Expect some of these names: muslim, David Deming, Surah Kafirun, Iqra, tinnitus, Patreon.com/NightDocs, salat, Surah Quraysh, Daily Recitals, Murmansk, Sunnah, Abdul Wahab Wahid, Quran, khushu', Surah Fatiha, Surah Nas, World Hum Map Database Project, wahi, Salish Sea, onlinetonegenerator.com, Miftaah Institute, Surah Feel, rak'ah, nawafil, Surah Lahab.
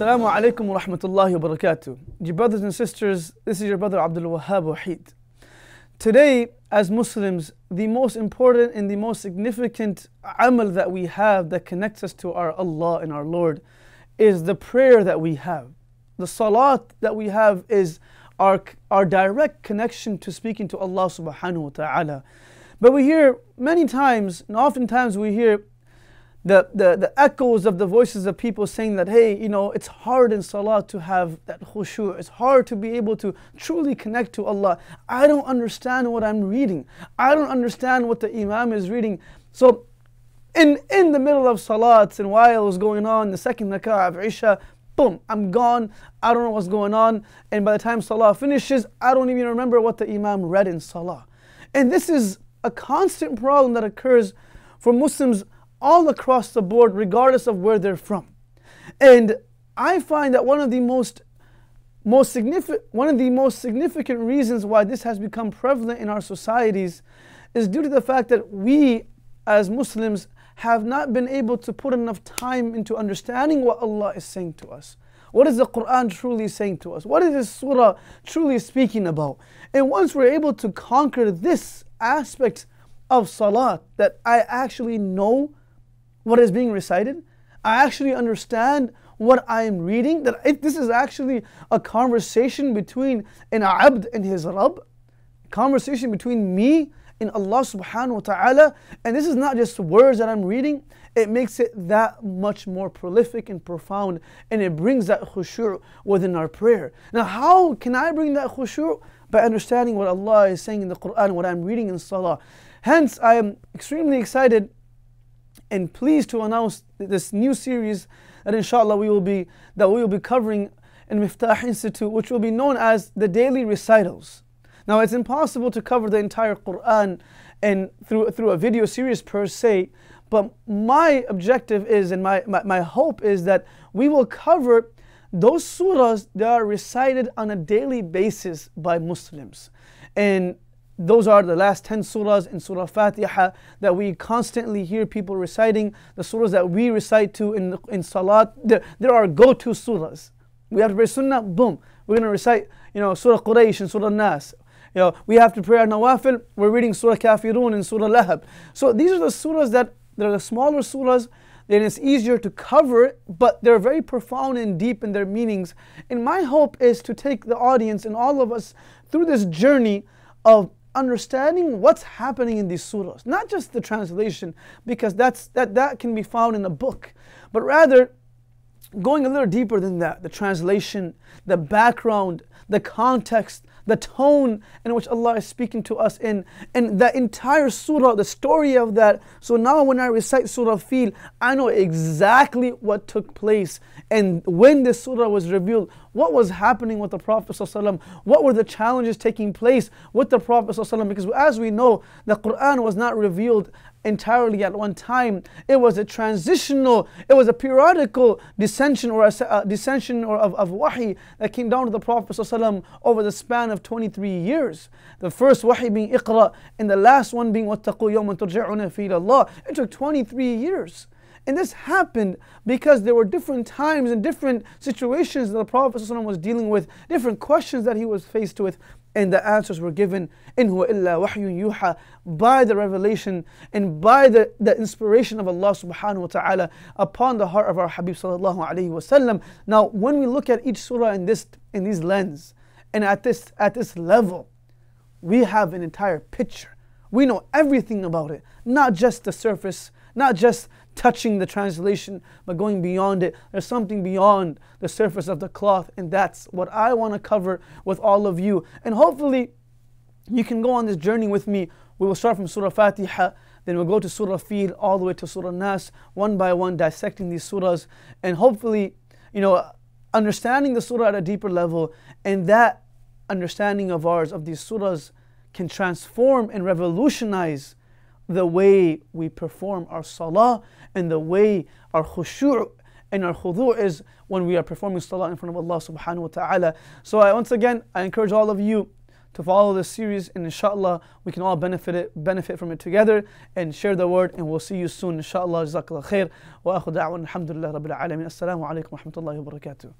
Assalamu alaikum wa rahmatullahi wa barakatuh. Dear brothers and sisters, this is your brother Abdul Wahab Wahid. Today, as Muslims, the most important and the most significant amal that we have that connects us to our Allah and our Lord is the prayer that we have. The salat that we have is our direct connection to speaking to Allah subhanahu wa ta'ala. But we hear many times, and oftentimes we hear the echoes of the voices of people saying that, hey, you know, it's hard in salah to have that khushu', it's hard to be able to truly connect to Allah. I don't understand what I'm reading. I don't understand what the imam is reading. So in the middle of salats and while it was going on, the second rak'ah of Isha, boom, I'm gone. I don't know what's going on. And by the time salah finishes, I don't even remember what the imam read in salah. And this is a constant problem that occurs for Muslims all across the board, regardless of where they're from. And I find that one of the most significant reasons why this has become prevalent in our societies is due to the fact that we as Muslims have not been able to put enough time into understanding what Allah is saying to us. What is the Quran truly saying to us? What is this surah truly speaking about? And once we're able to conquer this aspect of salat, that I actually know what is being recited, I actually understand what I am reading, that this is actually a conversation between an abd and his Rabb, conversation between me and Allah subhanahu wa ta'ala, and this is not just words that I'm reading, it makes it that much more prolific and profound, and it brings that khushu' within our prayer. Now how can I bring that khushu'? By understanding what Allah is saying in the Quran, what I'm reading in salah. Hence, I am extremely excited and pleased to announce this new series that inshallah we will be covering in Miftaah Institute, which will be known as the Daily Recitals. Now, it's impossible to cover the entire Quran and through a video series per se, but my objective is, and my hope is, that we will cover those surahs that are recited on a daily basis by Muslims. And those are the last 10 surahs in Surah Fatiha that we constantly hear people reciting, the surahs that we recite to in salat. There are go-to surahs. We have to pray sunnah, boom. We're going to recite, you know, Surah Quraysh and Surah Nas. You know, we have to pray our nawafil, we're reading Surah Kafirun and Surah Lahab. So these are the surahs that, they're the smaller surahs, then it's easier to cover, but they're very profound and deep in their meanings. And my hope is to take the audience and all of us through this journey of understanding what's happening in these surahs, not just the translation, because that can be found in a book, but rather going a little deeper than that, the translation, the background, the context, the tone in which Allah is speaking to us in, and the entire surah, the story of that. So now when I recite Surah Feel, I know exactly what took place and when this surah was revealed, what was happening with the Prophet ﷺ, what were the challenges taking place with the Prophet ﷺ, because as we know, the Quran was not revealed entirely at one time. It was a transitional, it was a periodical descension or of wahi that came down to the Prophet ﷺ over the span of 23 years. The first wahi being Iqra and the last one being وَاتَّقُوا يَوْمًا تُرْجَعُونَ فِيهِ إِلَى اللَّهِ. It took 23 years. And this happened because there were different times and different situations that the Prophet ﷺ was dealing with, different questions that he was faced with, and the answers were given in huwa illa wahyun yuha, by the revelation and by the inspiration of Allah subhanahu wa ta'ala upon the heart of our Habib sallallahu alayhi wa sallam. Now when we look at each surah in this lens and at this level, we have an entire picture. We know everything about it, not just the surface, not just touching the translation, but going beyond it. There's something beyond the surface of the cloth, and that's what I want to cover with all of you. And hopefully you can go on this journey with me. We will start from Surah Fatiha, then we'll go to Surah Feel, all the way to Surah Nas, one by one, dissecting these surahs, and hopefully, you know, understanding the surah at a deeper level, and that understanding of ours of these surahs can transform and revolutionize the way we perform our salah and the way our khushu' and our khudu' is when we are performing salah in front of Allah subhanahu wa ta'ala. So I once again encourage all of you to follow this series, and inshallah we can all benefit from it together and share the word, and we'll see you soon inshallah. Jazakallah khair wa akhu da'wan alhamdulillah rabbil alamin. Assalamu alaikum wa rahmatullahi wa barakatuh.